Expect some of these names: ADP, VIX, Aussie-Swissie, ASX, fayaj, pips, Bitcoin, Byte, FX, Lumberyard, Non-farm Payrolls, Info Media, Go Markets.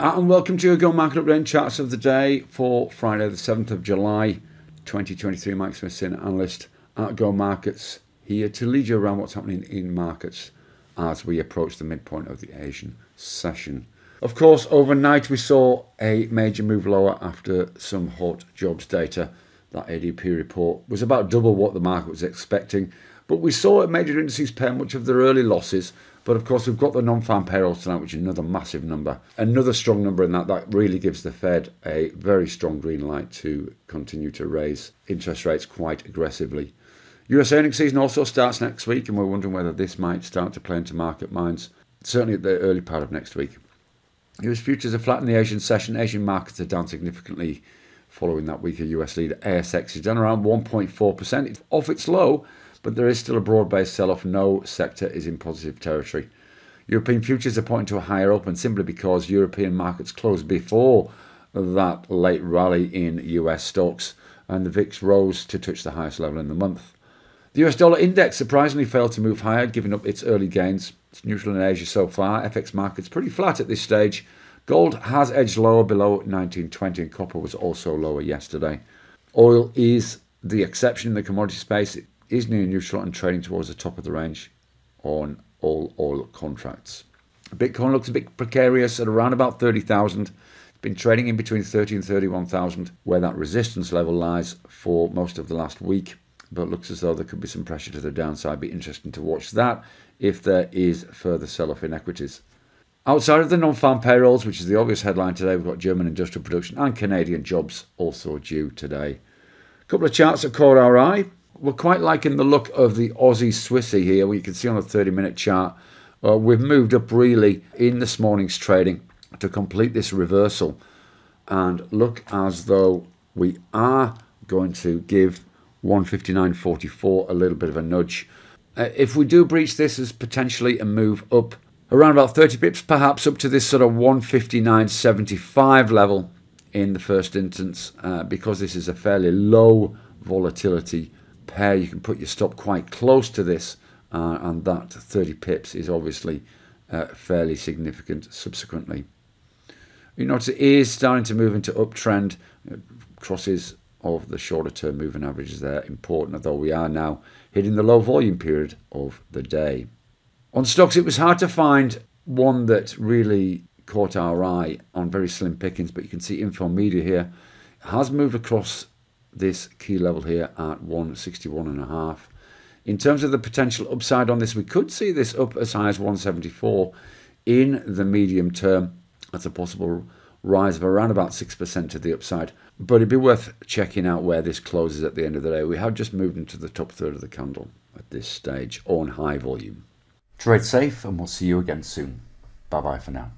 And welcome to your Go Market Update charts of the day for Friday the 7th of July 2023. Mike Smith, analyst at Go Markets, here to lead you around what's happening in markets as we approach the midpoint of the Asian session. Of course, overnight we saw a major move lower after some hot jobs data. That ADP report was about double what the market was expecting. But we saw major indices pay much of their early losses. But of course, we've got the non-farm payrolls tonight, which is another massive number, another strong number in that really gives the Fed a very strong green light to continue to raise interest rates quite aggressively. US earnings season also starts next week, and we're wondering whether this might start to play into market minds, certainly at the early part of next week. US futures are flat in the Asian session. Asian markets are down significantly following that weaker US leader. ASX is down around 1.4%. It's off its low, but there is still a broad-based sell-off. No sector is in positive territory. European futures are pointing to a higher open simply because European markets closed before that late rally in US stocks, and the VIX rose to touch the highest level in the month. The US dollar index surprisingly failed to move higher, giving up its early gains. It's neutral in Asia so far. FX markets pretty flat at this stage. Gold has edged lower below 1920, and copper was also lower yesterday. Oil is the exception in the commodity space. It is near neutral and trading towards the top of the range on all oil contracts. Bitcoin looks a bit precarious at around about 30,000. It's been trading in between 30 and 31,000, where that resistance level lies for most of the last week. But it looks as though there could be some pressure to the downside. It'd be interesting to watch that if there is further sell-off in equities. Outside of the non-farm payrolls, which is the obvious headline today, we've got German industrial production and Canadian jobs also due today. A couple of charts that caught our eye. We're quite liking the look of the Aussie-Swissie here, where you can see on a 30-minute chart. We've moved up really in this morning's trading to complete this reversal and look as though we are going to give 159.44 a little bit of a nudge. If we do breach this, is potentially a move up around about 30 pips, perhaps up to this sort of 159.75 level in the first instance, because this is a fairly low volatility pair. You can put your stop quite close to this, and that 30 pips is obviously fairly significant subsequently. You notice it is starting to move into uptrend. Crosses of the shorter term moving averages there important, although we are now hitting the low volume period of the day. On stocks, it was hard to find one that really caught our eye on very slim pickings, but you can see Info Media here has moved across this key level here at 161.5. In terms of the potential upside on this, we could see this up as high as 174 in the medium term. That's a possible rise of around about 6% to the upside, but it'd be worth checking out where this closes at the end of the day. We have just moved into the top third of the candle at this stage on high volume. Trade safe, and we'll see you again soon. Bye bye for now.